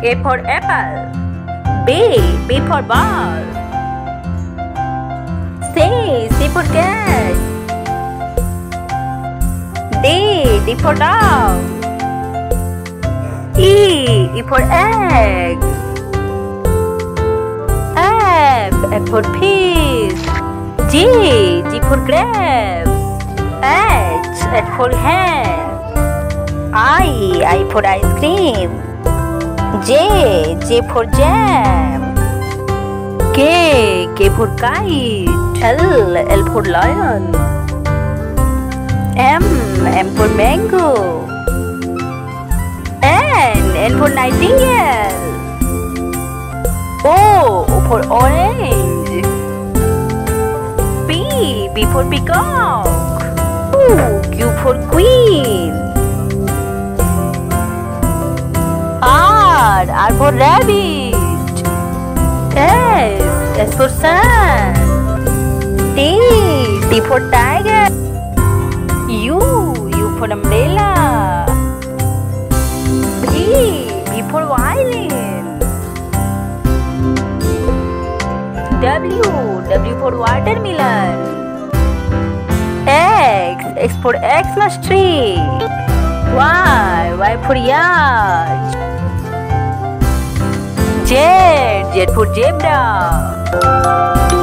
A for apple. B for ball. C for gas. D for dog. E for egg. F for fish. G for grapes. H for hand. I for ice cream. J for jam. K for kite. L for lion. M for mango. N for nightingale. O for orange. P for peacock. Q for queen. R for rabbit. S for sun. T for tiger. U for umbrella. V for violin. W for watermelon. X for Xmas tree. Y for yacht. Z for zebra.